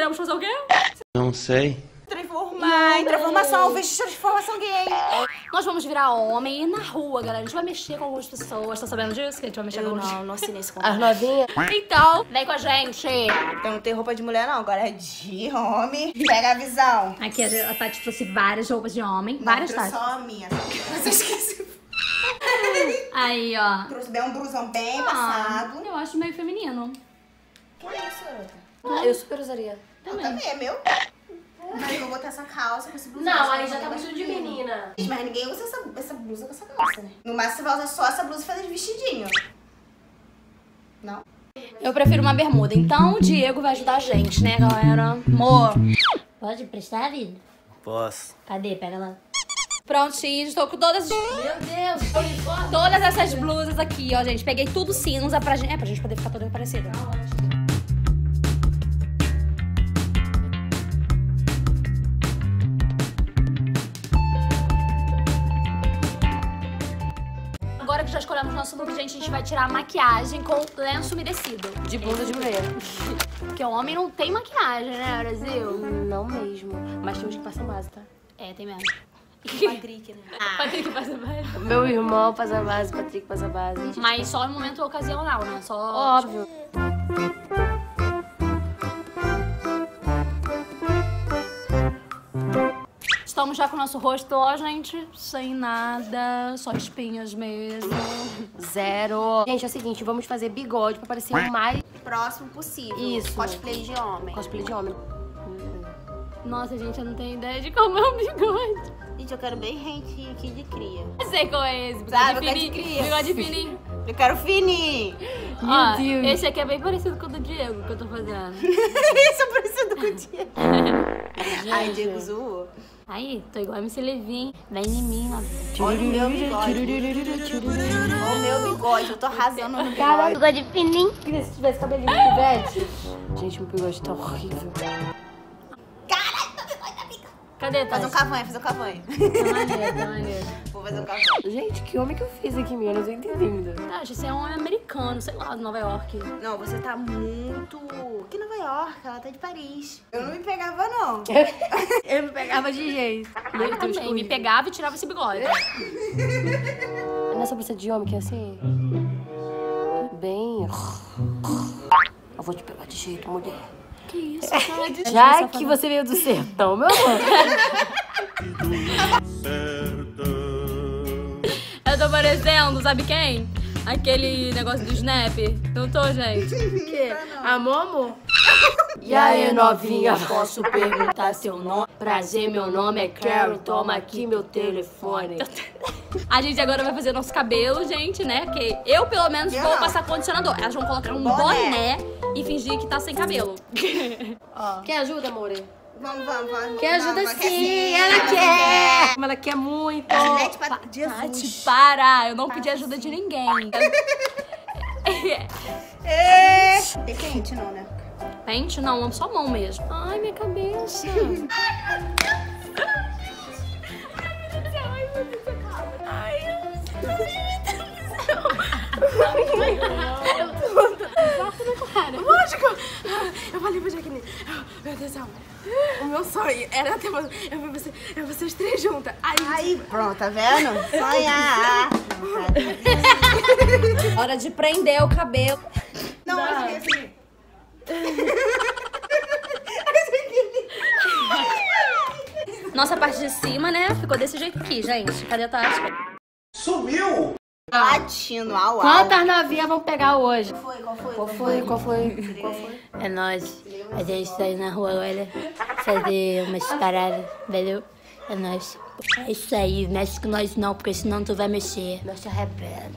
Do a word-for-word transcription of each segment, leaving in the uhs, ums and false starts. iremos fazer o quê? Não sei. Transformar, transformação, vestir transformação gay. Nós vamos virar homem na rua, galera. A gente vai mexer com algumas pessoas. Tá sabendo disso? Que a gente vai mexer eu com algumas... Não, não assinei esse contrato. As novinhas. Então, vem com a gente. Então não tem roupa de mulher, não. Agora é de homem. Pega a visão. Aqui a Tati trouxe várias roupas de homem. Não, várias, Tati. Só a minha. Você esqueceu. Aí, ó. Trouxe bem um blusão bem ah, passado. Eu acho meio feminino. Que é isso, garota? Ah, eu super usaria. Também. Eu também, é meu. Mas eu vou botar essa calça com esse blusão. Não, aí já tá muito de menina. Mas ninguém usa essa, essa blusa com essa calça, né? No máximo você vai usar só essa blusa e fazer de vestidinho. Não? Eu prefiro uma bermuda. Então o Diego vai ajudar a gente, né, galera? Amor, pode emprestar a vida? Posso. Cadê? Pega lá. Prontinho, estou com todas... Meu Deus, uniforme. Todas essas blusas aqui, ó, gente. Peguei tudo cinza pra gente... É, pra gente poder ficar toda parecida. Agora que já escolhemos nosso look, gente, a gente vai tirar a maquiagem com lenço umedecido. De blusa de mulher. Porque o homem não tem maquiagem, né, Brasil? Não mesmo. Mas temos que passar base, tá? É, tem mesmo. Patrick, né? Ah. Patrick faz a base. Meu irmão faz a base, Patrick faz a base. Mas só no momento ocasional, né? Só... Óbvio. Estamos já com o nosso rosto, ó, gente, sem nada, só espinhas mesmo. Zero. Gente, é o seguinte, vamos fazer bigode pra parecer o mais próximo possível. Isso. Cosplay de homem. Cosplay de homem. Nossa, gente, eu não tenho ideia de como é um bigode. Gente, eu quero bem rentinho aqui de cria. Eu sei qual é esse, bigode sabe, fininho. Eu quero de cria. Bigode fininho. Eu quero fininho. Meu ó, Deus. Esse aqui é bem parecido com o do Diego, que eu tô fazendo. Isso é parecido com o Diego. Ai, Diego zoou. Aí, tô igual a M C Levinho. Vem em mim, ó. Olha o meu bigode. Olha o meu bigode, eu tô arrasando no bigode. Caralho, bigode fininho. Queria se tivesse cabelinho de pivete. Gente, meu bigode tá horrível. Cadê, Tati? Fazer um cavanha, fazer um cavanha. Tá maneiro, tá maneiro. Vou fazer um cavanha. Gente, que homem que eu fiz aqui, minha? Eu não tô entendendo. Tati, você é um homem americano, sei lá, de Nova York. Não, você tá muito... Que Nova York, ela tá de Paris. Eu não me pegava, não. Eu me pegava de jeito. Eu, eu também, escuro. Me pegava e tirava esse bigode. Nessa bolsa de homem que é assim... Bem... Eu vou te pegar de jeito, mulher. Que isso, cara, de já que safadão. Você veio do sertão, meu amor. Eu tô parecendo, sabe quem? Aquele negócio do Snap. Não tô, gente. Que? A Momo? E aí, novinha, posso perguntar seu nome? Prazer, meu nome é Carol, toma aqui meu telefone. A gente agora vai fazer nosso cabelo, gente, né? Porque eu, pelo menos, vou passar condicionador. Elas vão colocar um boné e fingir que tá sem cabelo. Oh. Quer ajuda, amor? Vamos, vamos, vamos. Quer ajuda vamos, sim, ela, ela quer. quer. Ela quer muito. Tati, pa pa para. Eu não para pedi ajuda sim. de ninguém. é. Tem pente não, né? Pente não, só mão mesmo. Ai, minha cabeça. Ai, meu Deus. Ai, meu Deus. Ai, meu Deus. Ai, meu Deus. Ai, meu Deus. Lógico! Eu falei pra Jaqueline, meu Deus do céu, o meu sonho era ter uma... Eu vou vocês, eu vou vocês três juntas. Aí, aí pronto, tá vendo? Sonhar! Hora de prender o cabelo. Não, não. Mas eu esse aqui. Nossa parte de cima, né? Ficou desse jeito aqui, gente. Cadê a Tati? Sumiu! Latino, au, au. Quantas novinhas vão pegar hoje? Qual foi? Qual foi? Qual foi? Qual foi? Qual foi? É nós. A gente tá aí na rua agora fazer umas paradas, valeu? É nós. É isso aí, mexe com nós não, porque senão tu vai mexer. Nós te arrebenta.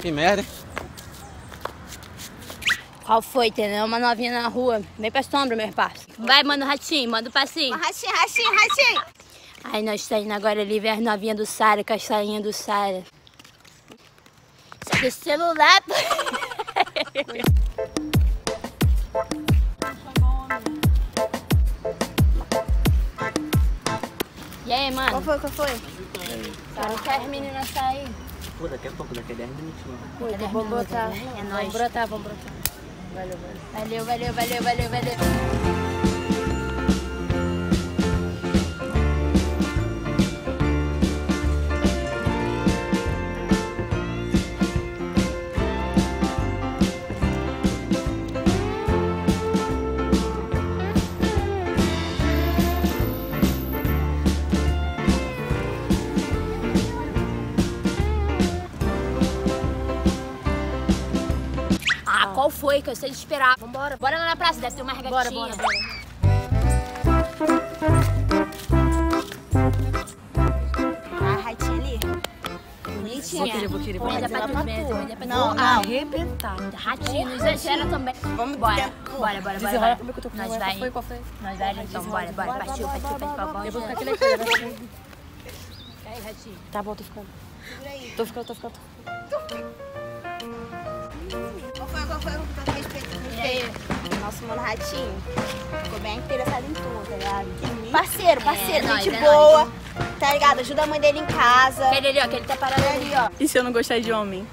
Que merda, hein? Qual foi, entendeu? Uma novinha na rua. Vem pra sombra, meu parceiro. Vai, manda o ratinho, manda o passinho. O ratinho, ratinho, ratinho. Aí nós tá indo agora ali ver as novinhas do Sara, com as sainhas do Sara. Só que o celular... E aí, mano? Qual foi, qual foi? Não quer as meninas sair? Pô, daqui a pouco, daqui a dez minutos. Cuida, vamos brotar. É nóis. Vamos brotar, vamos brotar. Valeu, valeu. Valeu, valeu, valeu, valeu, valeu. Qual foi? Que eu sei de esperar. Vambora. Bora lá na praça, deve ter uma regatinha. Bora, bora, bora. A ratinha ali. Bonitinha. Vou querer, vou querer. Vou querer. Não, não. Arrebentar. Ratinho, não exagera também. Vamos embora. Bora, bora, bora. Nós vai. Nós vai, então. Bora, bora. Partiu, partiu, partiu. Eu vou ficar aqui na esquerda. Aí, ratinho. Tá bom, tô ficando. Tô ficando, tô ficando. Nosso mano Ratinho ficou bem interessado em tudo, tá ligado? Parceiro, parceiro, é, gente é boa, nóis. Tá ligado? Ajuda a mãe dele em casa. Aquele ali, ó, que ele tá parado ali, ó. E se eu não gostar de homem?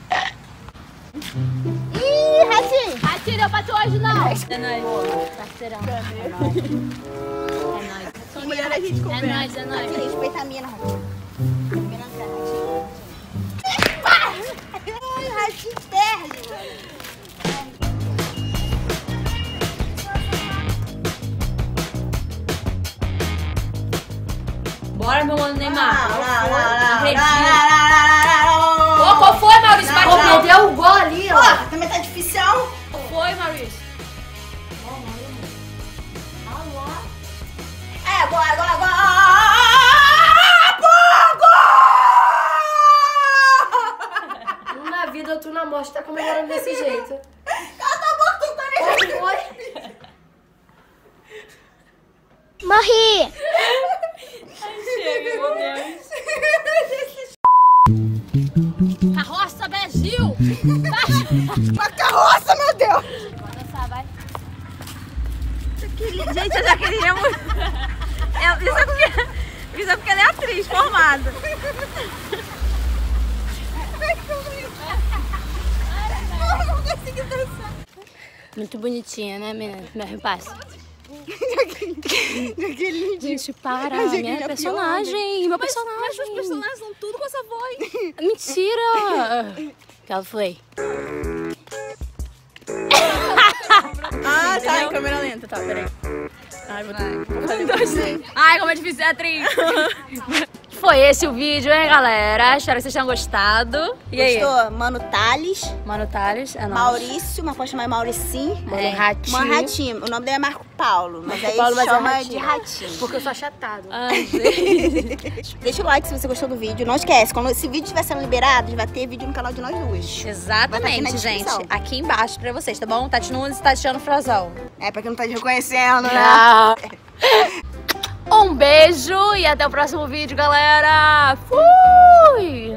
Ih, Ratinho! Ratinho, deu pra tu hoje, não! É nóis, boa, parceirão. É nóis. É nóis. Mulher a gente conversa. É nóis, é nóis. Respeita a mina, Ratinho. Ratinho. Ratinho perde. Bora, meu mano Neymar. Ô, qual foi, Maurício? Vai perder o gol ali, ó. Pô, também tá difícil. Qual foi, Maurício? É, agora, agora, agora. Um na vida, outro na morte. Tá comemorando desse jeito. Cala a boca, tu tá nem... Morri. Carroça Brasil! Uma carroça, meu Deus! Bora dançar, vai! Gente, eu já queria muito. É, isso, é porque... isso é porque ela é atriz formada. Ai, não consegui dançar. Muito bonitinha, né, menina? Meu repasse. Daquele gente, para, minha personagem, meu personagem. Mas os personagens são tudo com essa voz. Mentira! Qual foi? Ah, tá, em câmera lenta, tá, peraí. Ai, vou ter que... Ai, como é difícil ser atriz. Foi esse o vídeo, hein, galera? Espero que vocês tenham gostado. E aí? Gostou? Mano Thales. Mano Thales, é nóis. Maurício, mas pode chamar Mauricinho. É. Ratinho. Mano Ratinho. O nome dele é Marco Paulo, mas aí Paulo chama é Ratinho. de Ratinho. Porque eu sou achatado. Ai, gente. Deixa o like se você gostou do vídeo. Não esquece, quando esse vídeo estiver sendo liberado, vai ter vídeo no canal de nós duas. Exatamente, aqui gente. Aqui embaixo pra vocês, tá bom? Tati Nunes e Tatiana Frazão. É, pra quem não tá te reconhecendo, né? Não. Um beijo e até o próximo vídeo, galera! Fui!